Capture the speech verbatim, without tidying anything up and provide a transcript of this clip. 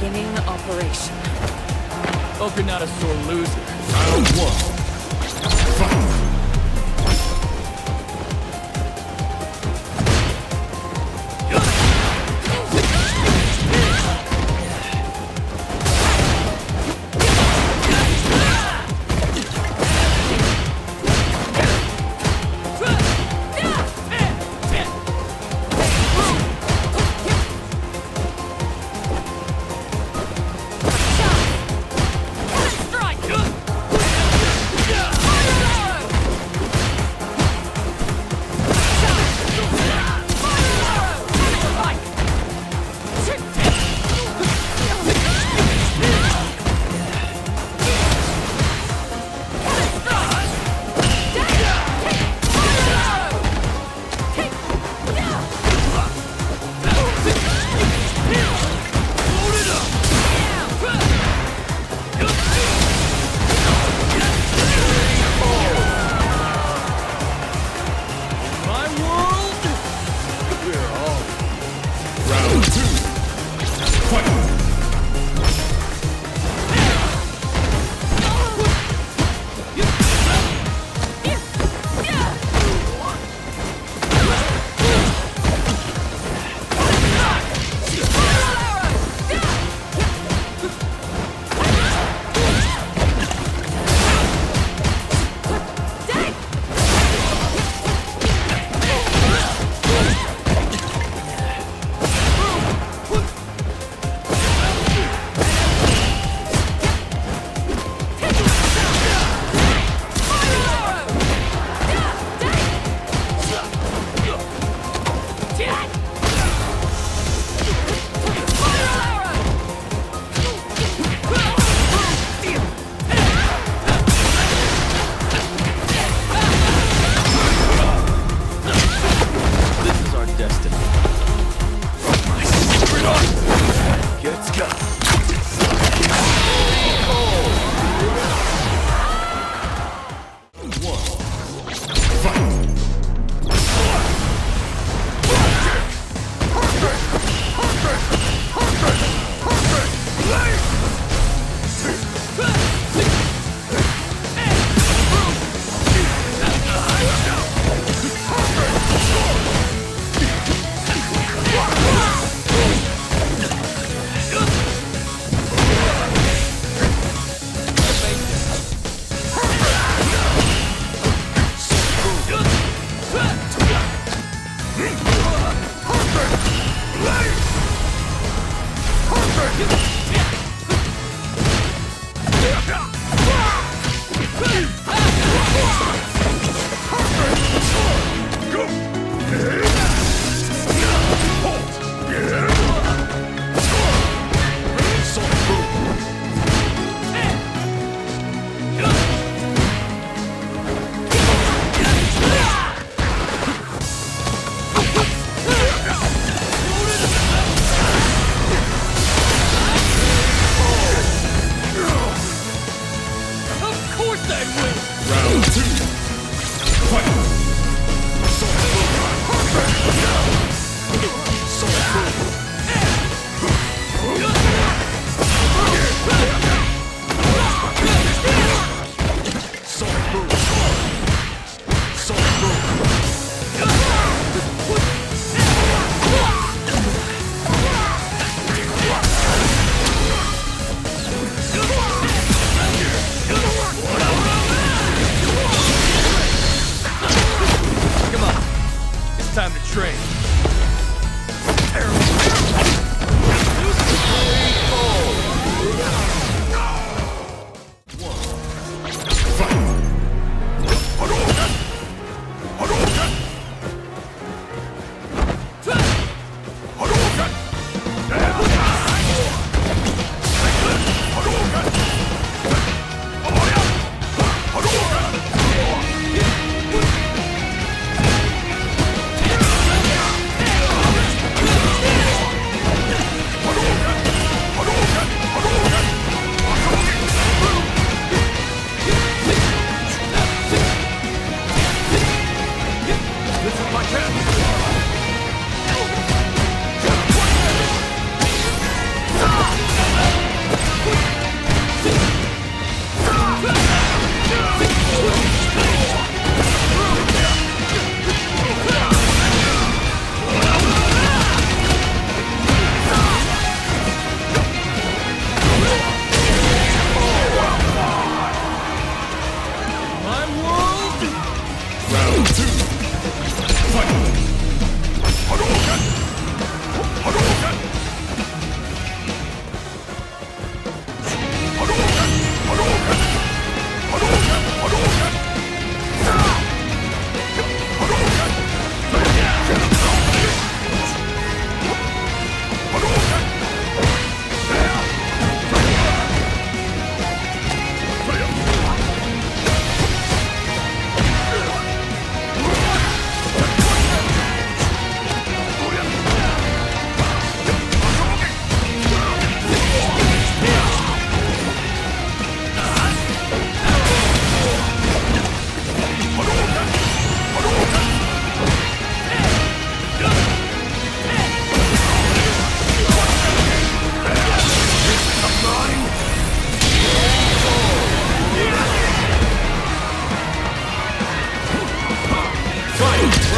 Beginning operation. Hope you're not a sore loser. Round one. Fight! Yeah. Fight!